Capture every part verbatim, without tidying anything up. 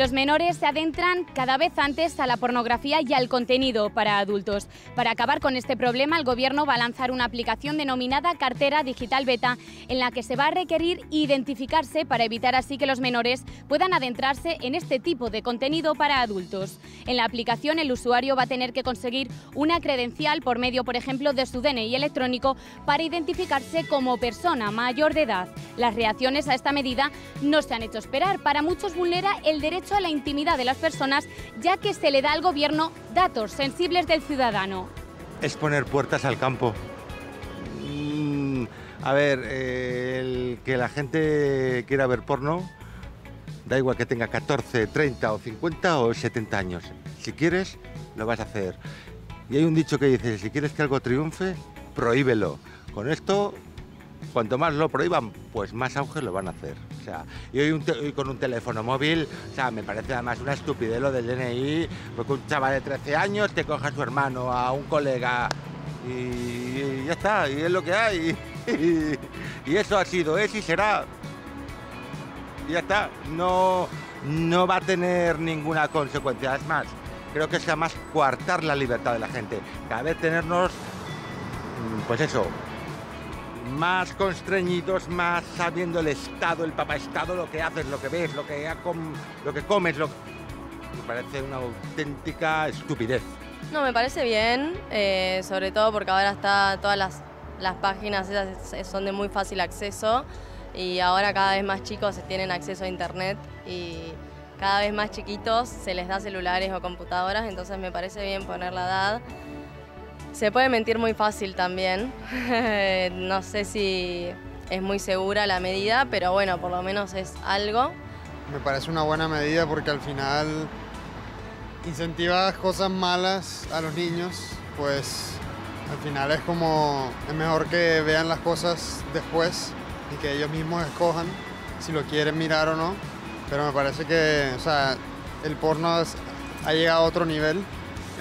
Los menores se adentran cada vez antes a la pornografía y al contenido para adultos. Para acabar con este problema, el Gobierno va a lanzar una aplicación denominada Cartera Digital Beta, en la que se va a requerir identificarse para evitar así que los menores puedan adentrarse en este tipo de contenido para adultos. En la aplicación, el usuario va a tener que conseguir una credencial por medio, por ejemplo, de su D N I electrónico para identificarse como persona mayor de edad. Las reacciones a esta medida no se han hecho esperar. Para muchos vulnera el derecho a la intimidad de las personas, ya que se le da al Gobierno datos sensibles del ciudadano. Es poner puertas al campo. Mm, a ver, eh, el que la gente quiera ver porno, da igual que tenga catorce, treinta o cincuenta o setenta años. Si quieres, lo vas a hacer. Y hay un dicho que dice, si quieres que algo triunfe, prohíbelo. Con esto, cuanto más lo prohíban, pues más auge lo van a hacer. O sea, y hoy, un hoy con un teléfono móvil, o sea, me parece además una estupidez lo del D N I, porque un chaval de trece años te coge a su hermano, a un colega, y, y ya está, y es lo que hay. Y, y, y eso ha sido, es y será. Y ya está, no, no va a tener ninguna consecuencia. Es más, creo que es además coartar la libertad de la gente. Cada vez tenernos, pues eso, más constreñidos, más sabiendo el Estado, el papaestado, lo que haces, lo que ves, lo que, lo que comes, lo... me parece una auténtica estupidez. No, me parece bien, eh, sobre todo porque ahora está todas las, las páginas esas son de muy fácil acceso y ahora cada vez más chicos tienen acceso a internet y cada vez más chiquitos se les da celulares o computadoras, entonces me parece bien poner la edad. Se puede mentir muy fácil también, no sé si es muy segura la medida, pero bueno, por lo menos es algo. Me parece una buena medida porque al final incentivas cosas malas a los niños, pues al final es como, es mejor que vean las cosas después y que ellos mismos escojan si lo quieren mirar o no, pero me parece que, o sea, el porno ha llegado a otro nivel,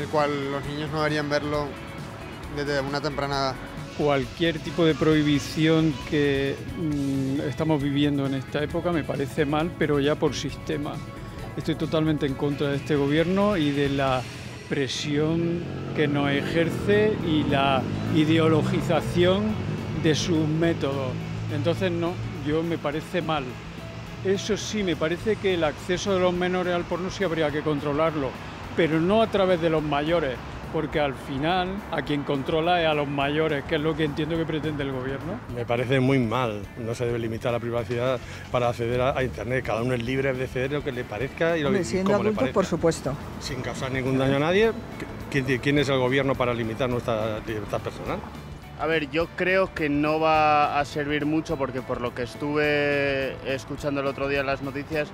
el cual los niños no deberían verlo desde una temprana edad. Cualquier tipo de prohibición que mmm, estamos viviendo en esta época me parece mal, pero ya por sistema. Estoy totalmente en contra de este gobierno y de la presión que nos ejerce y la ideologización de sus métodos. Entonces no, yo me parece mal. Eso sí, me parece que el acceso de los menores al porno sí habría que controlarlo, pero no a través de los mayores, porque al final a quien controla es a los mayores, que es lo que entiendo que pretende el gobierno. Me parece muy mal, no se debe limitar la privacidad para acceder a, a internet, cada uno es libre de acceder lo que le parezca y lo que siendo adulto, por supuesto. Sin causar ningún daño a nadie, ¿quién, quién es el gobierno para limitar nuestra libertad personal? A ver, yo creo que no va a servir mucho porque por lo que estuve escuchando el otro día en las noticias,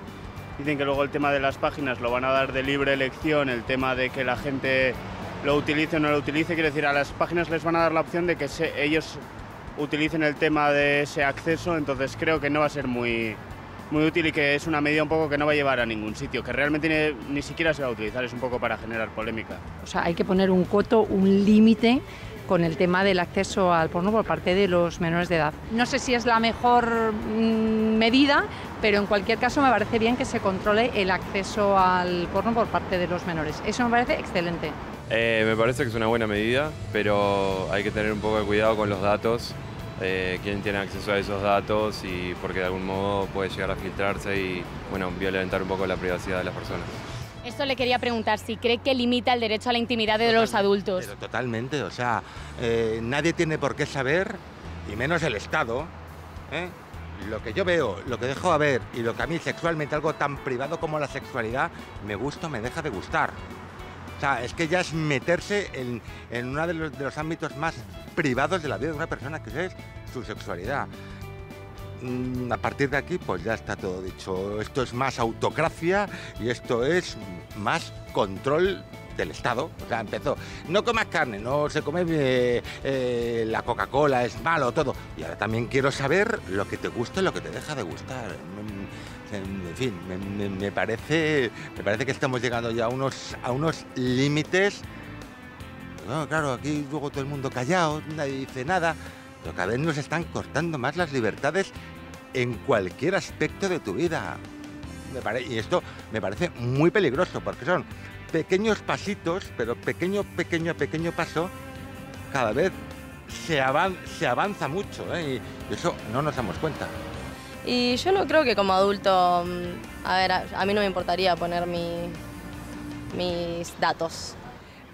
dicen que luego el tema de las páginas lo van a dar de libre elección, el tema de que la gente lo utilice o no lo utilice, quiere decir, a las páginas les van a dar la opción de que se, ellos utilicen el tema de ese acceso, entonces creo que no va a ser muy, muy útil y que es una medida un poco que no va a llevar a ningún sitio, que realmente ni, ni siquiera se va a utilizar, es un poco para generar polémica. O sea, hay que poner un coto, un límite con el tema del acceso al porno por parte de los menores de edad. No sé si es la mejor mmm, medida, pero en cualquier caso me parece bien que se controle el acceso al porno por parte de los menores. Eso me parece excelente. Eh, me parece que es una buena medida, pero hay que tener un poco de cuidado con los datos, eh, quién tiene acceso a esos datos y porque de algún modo puede llegar a filtrarse y bueno, violentar un poco la privacidad de las personas. Esto le quería preguntar, si cree que limita el derecho a la intimidad de Total, los adultos. Pero totalmente, o sea, eh, nadie tiene por qué saber, y menos el Estado, ¿eh? Lo que yo veo, lo que dejo a ver, y lo que a mí sexualmente, algo tan privado como la sexualidad, me gusta o me deja de gustar. O sea, es que ya es meterse en, en uno de los, de los ámbitos más privados de la vida de una persona, que es su sexualidad. A partir de aquí, pues ya está todo dicho. Esto es más autocracia y esto es más control del Estado. O sea, empezó, no comas carne, no se come eh, eh, la Coca-Cola, es malo, todo. Y ahora también quiero saber lo que te gusta y lo que te deja de gustar. En fin, me, me, me, parece, me parece que estamos llegando ya a unos, a unos límites. No, claro, aquí luego todo el mundo callado, nadie dice nada. Cada vez nos están cortando más las libertades en cualquier aspecto de tu vida. Me pare, y esto me parece muy peligroso, porque son pequeños pasitos, pero pequeño, pequeño, pequeño paso, cada vez se, avan, se avanza mucho, ¿eh? Y eso no nos damos cuenta. Y yo no creo que como adulto, a ver, a, a mí no me importaría poner mi, mis datos.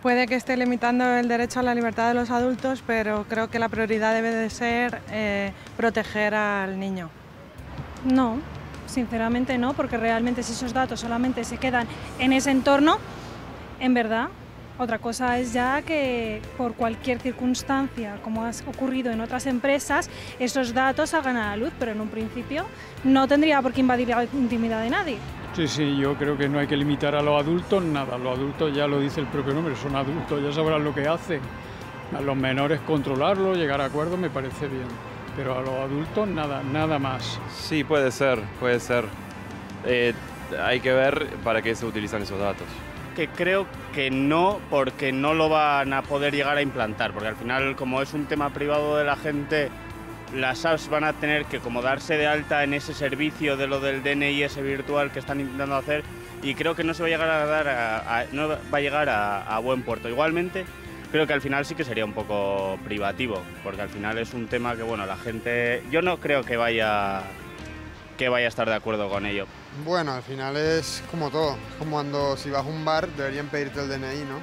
Puede que esté limitando el derecho a la libertad de los adultos, pero creo que la prioridad debe de ser eh, proteger al niño. No, sinceramente no, porque realmente si esos datos solamente se quedan en ese entorno, en verdad, otra cosa es ya que por cualquier circunstancia, como ha ocurrido en otras empresas, esos datos salgan a la luz, pero en un principio no tendría por qué invadir la intimidad de nadie. Sí, sí, yo creo que no hay que limitar a los adultos nada. Los adultos, ya lo dice el propio nombre, son adultos, ya sabrán lo que hacen. A los menores controlarlo, llegar a acuerdos me parece bien, pero a los adultos nada, nada más. Sí, puede ser, puede ser. Eh, hay que ver para qué se utilizan esos datos. Que creo que no, porque no lo van a poder llegar a implantar, porque al final, como es un tema privado de la gente, las apps van a tener que como darse de alta en ese servicio de lo del D N I ese virtual que están intentando hacer, y creo que no se va a llegar a dar a, a, no va a llegar a, a buen puerto. Igualmente, creo que al final sí que sería un poco privativo, porque al final es un tema que, bueno, la gente, yo no creo que vaya que vaya a estar de acuerdo con ello. Bueno, al final es como todo, es como cuando si vas a un bar deberían pedirte el D N I, ¿no?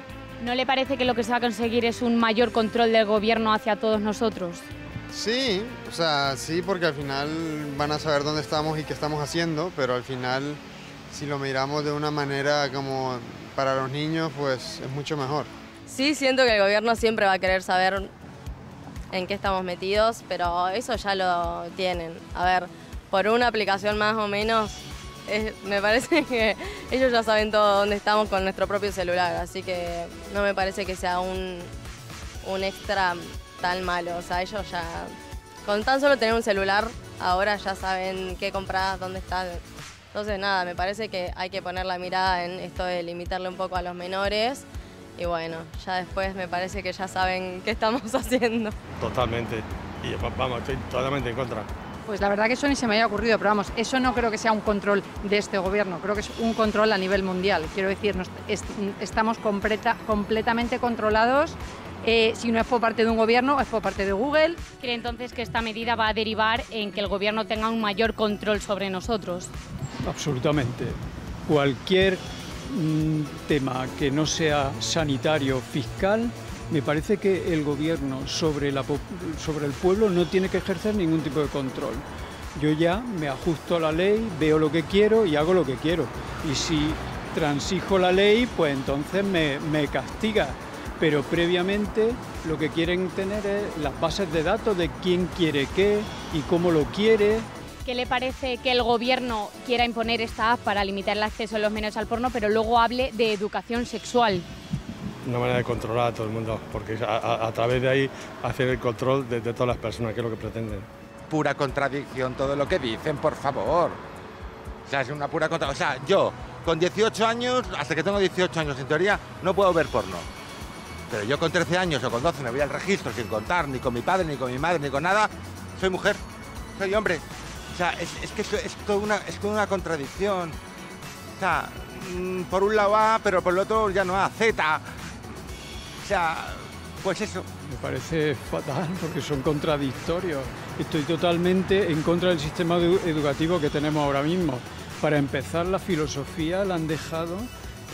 ¿No le parece que lo que se va a conseguir es un mayor control del gobierno hacia todos nosotros? Sí, o sea, sí, porque al final van a saber dónde estamos y qué estamos haciendo, pero al final, si lo miramos de una manera como para los niños, pues es mucho mejor. Sí, siento que el gobierno siempre va a querer saber en qué estamos metidos, pero eso ya lo tienen. A ver, por una aplicación más o menos, es, me parece que ellos ya saben todo dónde estamos con nuestro propio celular, así que no me parece que sea un, un extra tan malo. O sea, ellos ya, con tan solo tener un celular, ahora ya saben qué compras, dónde están. Entonces, nada, me parece que hay que poner la mirada en esto de limitarle un poco a los menores y, bueno, ya después me parece que ya saben qué estamos haciendo. Totalmente, y vamos, estoy totalmente en contra. Pues la verdad que eso ni se me haya ocurrido, pero vamos, eso no creo que sea un control de este gobierno, creo que es un control a nivel mundial. Quiero decir, nos, est estamos completa, completamente controlados. Eh, si no es por parte de un gobierno, es por parte de Google. ¿Cree entonces que esta medida va a derivar en que el gobierno tenga un mayor control sobre nosotros? Absolutamente. Cualquier mm, tema que no sea sanitario, fiscal, me parece que el gobierno sobre, la, sobre el pueblo no tiene que ejercer ningún tipo de control. Yo ya me ajusto a la ley, veo lo que quiero y hago lo que quiero. Y si transijo la ley, pues entonces me, me castiga. Pero previamente lo que quieren tener es las bases de datos de quién quiere qué y cómo lo quiere. ¿Qué le parece que el gobierno quiera imponer esta app para limitar el acceso de los menores al porno, pero luego hable de educación sexual? Una manera de controlar a todo el mundo, porque a, a, a través de ahí hacer el control de, de todas las personas, que es lo que pretenden. Pura contradicción todo lo que dicen, por favor. O sea, es una pura contradicción. O sea, yo con dieciocho años, hasta que tengo dieciocho años en teoría, no puedo ver porno. Pero yo con trece años o con doce me voy al registro sin contar ni con mi padre, ni con mi madre, ni con nada. Soy mujer, soy hombre. O sea, es, es que es toda una, es toda una contradicción. O sea, por un lado A, pero por el otro ya no A, Z. O sea, pues eso. Me parece fatal porque son contradictorios. Estoy totalmente en contra del sistema educativo que tenemos ahora mismo. Para empezar, la filosofía la han dejado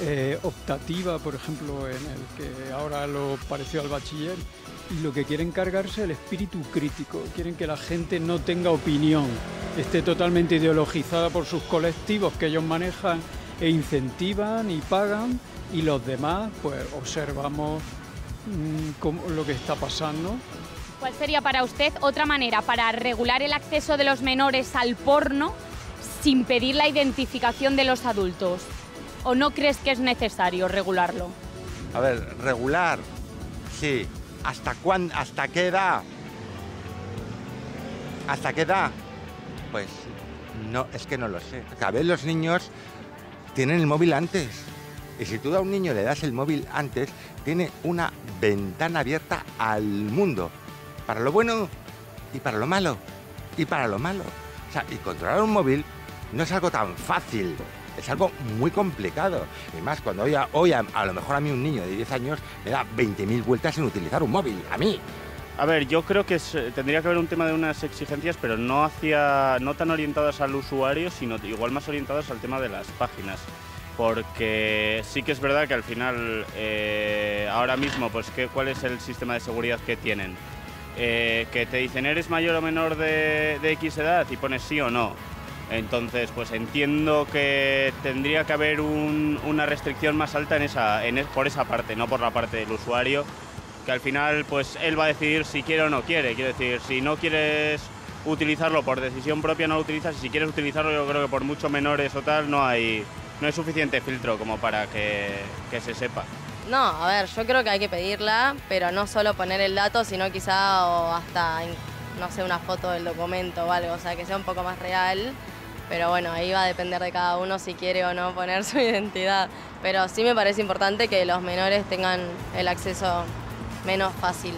Eh, optativa, por ejemplo, en el que ahora lo pareció al bachiller, y lo que quieren cargarse es el espíritu crítico, quieren que la gente no tenga opinión, esté totalmente ideologizada por sus colectivos que ellos manejan e incentivan y pagan, y los demás, pues, observamos mmm, cómo, lo que está pasando. ¿Cuál sería para usted otra manera para regular el acceso de los menores al porno sin pedir la identificación de los adultos? ¿O no crees que es necesario regularlo? A ver, regular, sí. ¿Hasta cuán, hasta qué edad? ¿Hasta qué edad? Pues no, es que no lo sé. A ver, los niños tienen el móvil antes. Y si tú a un niño le das el móvil antes, tiene una ventana abierta al mundo. Para lo bueno y para lo malo. Y para lo malo. O sea, y controlar un móvil no es algo tan fácil. es algo muy complicado. Y más cuando hoy, a, hoy a, a lo mejor a mí un niño de diez años me da veinte mil vueltas sin utilizar un móvil, a mí. A ver, yo creo que es, tendría que haber un tema de unas exigencias, pero no, hacia, no tan orientadas al usuario, sino igual más orientadas al tema de las páginas. Porque sí que es verdad que al final, eh, ahora mismo, pues ¿qué, ¿cuál es el sistema de seguridad que tienen? Eh, que te dicen, ¿eres mayor o menor de, de X edad? Y pones sí o no. Entonces, pues entiendo que tendría que haber un, una restricción más alta en esa, en, por esa parte, no por la parte del usuario, que al final pues él va a decidir si quiere o no quiere. Quiero decir, si no quieres utilizarlo por decisión propia, no lo utilizas, y si quieres utilizarlo, yo creo que por mucho menores o tal, no hay, no hay suficiente filtro como para que, que se sepa. No, a ver, yo creo que hay que pedirla, pero no solo poner el dato, sino quizá o hasta, no sé, una foto del documento o algo, o sea, que sea un poco más real. Pero bueno, ahí va a depender de cada uno si quiere o no poner su identidad. Pero sí me parece importante que los menores tengan el acceso menos fácil.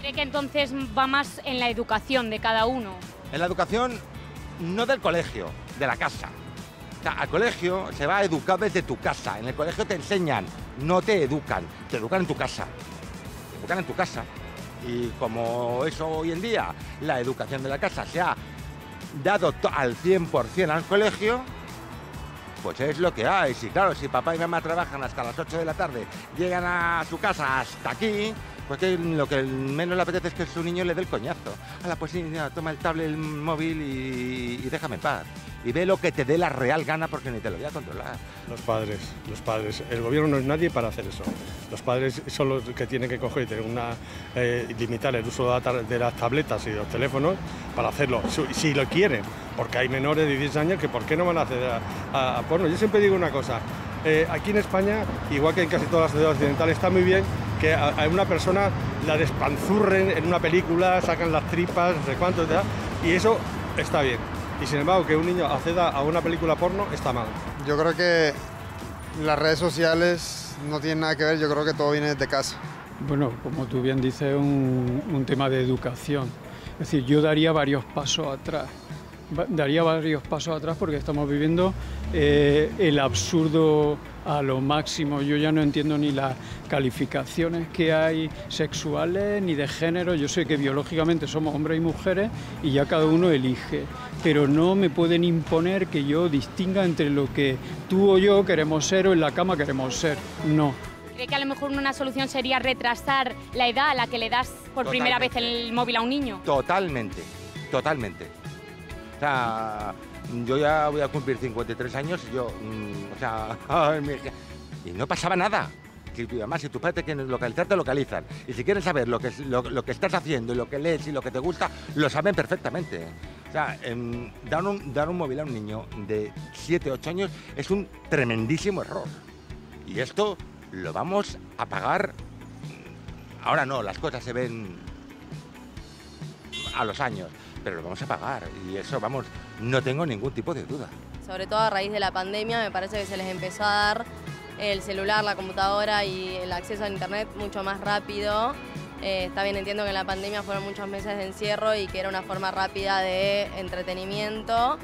¿Cree que entonces va más en la educación de cada uno? En la educación, no del colegio, de la casa. O sea, al colegio se va a educar desde tu casa. En el colegio te enseñan, no te educan, te educan en tu casa. Te educan en tu casa. Y como eso hoy en día, la educación de la casa se ha dado al cien por cien al colegio, pues es lo que hay. Si claro, si papá y mamá trabajan hasta las ocho de la tarde, llegan a su casa hasta aquí, pues que lo que menos le apetece es que su niño le dé el coñazo. Hala, pues sí, ya, toma el tablet, el móvil y, y déjame en paz. Y ve lo que te dé la real gana porque ni te lo voy a controlar. Los padres, los padres. El gobierno no es nadie para hacer eso. Los padres son los que tienen que coger y tener una, eh, limitar el uso de las tabletas y de los teléfonos para hacerlo, si lo quieren. Porque hay menores de diez años que por qué no van a acceder a, a, a porno. Yo siempre digo una cosa. Eh, aquí en España, igual que en casi todas las ciudades occidentales, está muy bien que a, a una persona la despanzurren en una película, sacan las tripas, no sé cuánto, etcétera, y eso está bien. Y sin embargo, que un niño acceda a una película porno está mal. Yo creo que las redes sociales no tienen nada que ver, yo creo que todo viene desde casa. Bueno, como tú bien dices, un, un tema de educación. Es decir, yo daría varios pasos atrás. Daría varios pasos atrás porque estamos viviendo eh, el absurdo a lo máximo. Yo ya no entiendo ni las calificaciones que hay sexuales ni de género. Yo sé que biológicamente somos hombres y mujeres y ya cada uno elige, pero no me pueden imponer que yo distinga entre lo que tú o yo queremos ser o en la cama queremos ser. No. ¿Cree que a lo mejor una solución sería retrasar la edad a la que le das por primera vez el móvil a un niño? Totalmente, totalmente. O sea, yo ya voy a cumplir cincuenta y tres años y yo, mmm, o sea, ay, mi hija, y no pasaba nada. Si, además, si tus padres quieren localizar, te localizan. Y si quieren saber lo que, lo, lo que estás haciendo, y lo que lees y lo que te gusta, lo saben perfectamente. O sea, em, dar, un, dar un móvil a un niño de siete, ocho años es un tremendísimo error. Y esto lo vamos a pagar. Ahora no, las cosas se ven a los años, pero lo vamos a pagar y eso, vamos, no tengo ningún tipo de duda. Sobre todo a raíz de la pandemia me parece que se les empezó a dar el celular, la computadora y el acceso a internet mucho más rápido. Eh, está bien, entiendo que en la pandemia fueron muchos meses de encierro y que era una forma rápida de entretenimiento,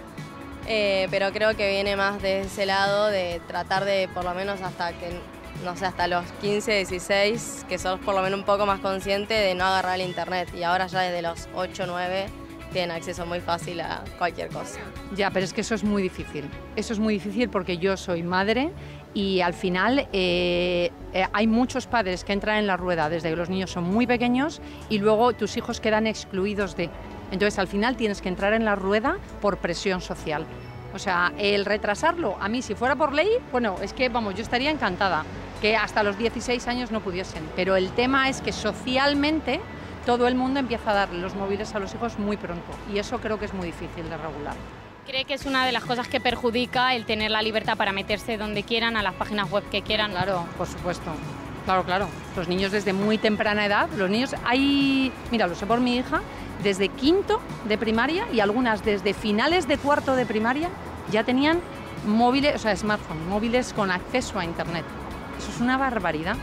eh, pero creo que viene más de ese lado de tratar de, por lo menos hasta que, no sé, hasta los quince, dieciséis, que sos por lo menos un poco más consciente de no agarrar el internet, y ahora ya desde los ocho, nueve... tienen acceso muy fácil a cualquier cosa. Ya, pero es que eso es muy difícil. Eso es muy difícil porque yo soy madre y al final eh, eh, hay muchos padres que entran en la rueda desde que los niños son muy pequeños y luego tus hijos quedan excluidos de. Entonces al final tienes que entrar en la rueda por presión social. O sea, el retrasarlo, a mí si fuera por ley, bueno, es que vamos, yo estaría encantada que hasta los dieciséis años no pudiesen. Pero el tema es que socialmente todo el mundo empieza a darle los móviles a los hijos muy pronto y eso creo que es muy difícil de regular. ¿Cree que es una de las cosas que perjudica el tener la libertad para meterse donde quieran, a las páginas web que quieran? Claro, por supuesto. Claro, claro. Los niños desde muy temprana edad, los niños hay, mira, lo sé por mi hija, desde quinto de primaria y algunas desde finales de cuarto de primaria ya tenían móviles, o sea, smartphones, móviles con acceso a internet. Eso es una barbaridad.